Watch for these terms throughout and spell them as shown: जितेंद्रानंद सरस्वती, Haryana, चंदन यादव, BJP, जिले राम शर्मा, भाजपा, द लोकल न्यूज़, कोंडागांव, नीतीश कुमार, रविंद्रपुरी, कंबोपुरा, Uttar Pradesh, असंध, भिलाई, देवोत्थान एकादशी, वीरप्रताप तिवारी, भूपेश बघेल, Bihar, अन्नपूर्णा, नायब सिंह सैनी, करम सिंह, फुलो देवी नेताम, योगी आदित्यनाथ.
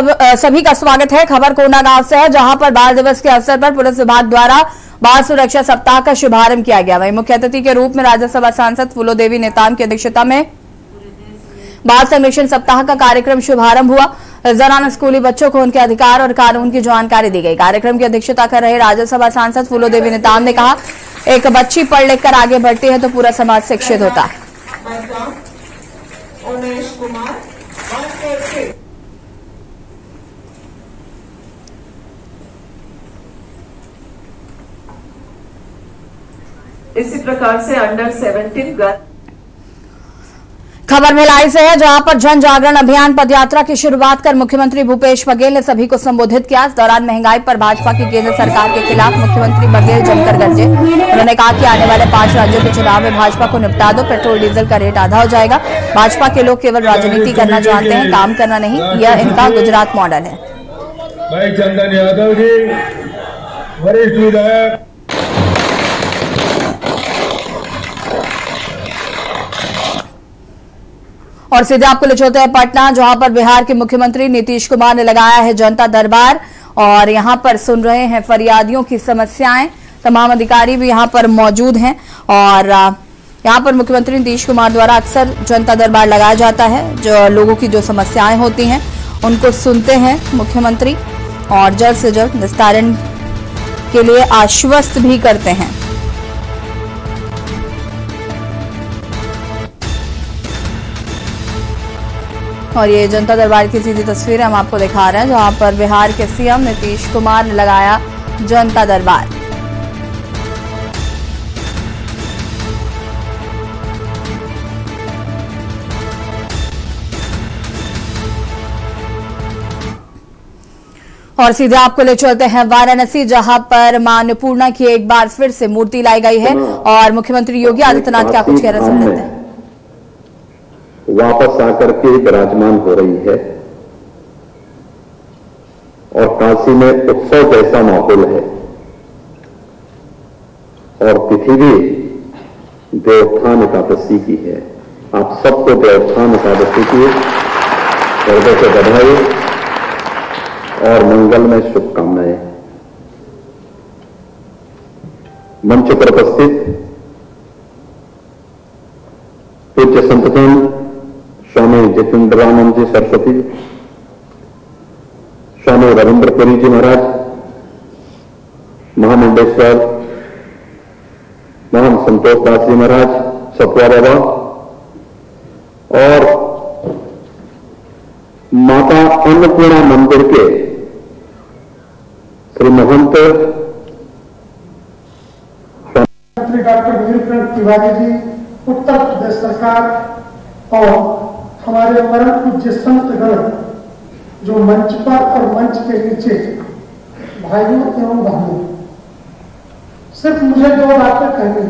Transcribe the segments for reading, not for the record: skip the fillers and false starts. अब सभी का स्वागत है। खबर कोंडागांव से है, जहां पर बाल दिवस के अवसर पर पुलिस विभाग द्वारा बाल सुरक्षा सप्ताह का शुभारंभ किया गया। वहीं मुख्य अतिथि के रूप में राज्यसभा सांसद फुलो देवी नेताम की अध्यक्षता में बाल संरक्षण सप्ताह का कार्यक्रम शुभारंभ हुआ। इस दौरान स्कूली बच्चों को उनके अधिकार और कानून की जानकारी दी गई। कार्यक्रम की अध्यक्षता कर रहे राज्यसभा सांसद फुलो देवी नेताम ने कहा, एक बच्ची पढ़ लिख कर आगे बढ़ती है तो पूरा समाज शिक्षित होता है। इसी प्रकार से अंडर 17 गर्ल। खबर भिलाई से है, जहां पर जन जागरण अभियान पदयात्रा की शुरुआत कर मुख्यमंत्री भूपेश बघेल ने सभी को संबोधित किया। इस दौरान महंगाई पर भाजपा की केंद्र सरकार के खिलाफ मुख्यमंत्री बघेल जमकर गरजे। उन्होंने कहा कि आने वाले 5 राज्यों के चुनाव में भाजपा को निपटा दो, पेट्रोल डीजल का रेट आधा हो जाएगा। भाजपा के लोग केवल राजनीति करना चाहते हैं, काम करना नहीं। यह इनका गुजरात मॉडल है। भाई चंदन यादव जी वरिष्ठ विधायक और सीधे आपको ले चलते हैं पटना, जहां पर बिहार के मुख्यमंत्री नीतीश कुमार ने लगाया है जनता दरबार और यहां पर सुन रहे हैं फरियादियों की समस्याएं। तमाम अधिकारी भी यहां पर मौजूद हैं और यहां पर मुख्यमंत्री नीतीश कुमार द्वारा अक्सर जनता दरबार लगाया जाता है। जो लोगों की जो समस्याएं होती हैं उनको सुनते हैं मुख्यमंत्री और जल्द से जल्द निस्तारण के लिए आश्वस्त भी करते हैं। और ये जनता दरबार की सीधी तस्वीरें हम आपको दिखा रहे हैं, जहां पर बिहार के सीएम नीतीश कुमार ने लगाया जनता दरबार। और सीधे आपको ले चलते हैं वाराणसी, जहां पर मां अन्नपूर्णा की एक बार फिर से मूर्ति लाई गई है और मुख्यमंत्री योगी आदित्यनाथ क्या कुछ कह रहे सुन लेते हैं। वापस आकर के विराजमान हो रही है और काशी में उत्सव जैसा माहौल है और तिथि भी देवोत्थान एकादशी की है। आप सबको देवोत्थान एकादशी की हृदय से बधाई और मंगलमय शुभकामनाएं। मंच पर उपस्थित पूज्य संतगण स्वामी जितेंद्रानंद जी सरस्वती, स्वामी रविंद्रपुरी जी महाराज, महामंडेश्वर महाम संतोष दास जी महाराज सतवा बाबा और माता अन्नपूर्णा मंदिर के श्री महंत डॉक्टर वीरप्रताप तिवारी जी, उत्तर प्रदेश सरकार और हमारे परम पूज्य संतगण जो मंच पर और मंच के नीचे भाइयों एवं बहनों, सिर्फ मुझे 2 बातें कहनी।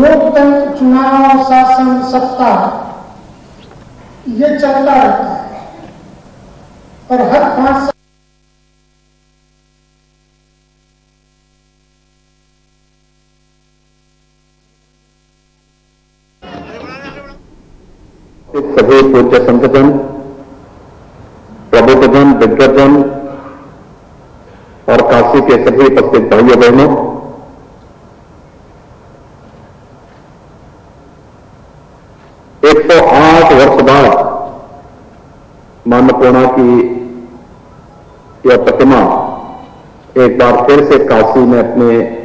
लोकतंत्र चुनाव शासन सप्ताह ये चलता रहता है और हर 5 सभी पूज्य संतजन, प्रबोधजन, दिग्गजन और काशी के सभी उपस्थित भाइयों बहनों, एक 108 वर्ष बाद मां अन्नपूर्णा की यह प्रतिमा एक बार फिर से काशी में अपने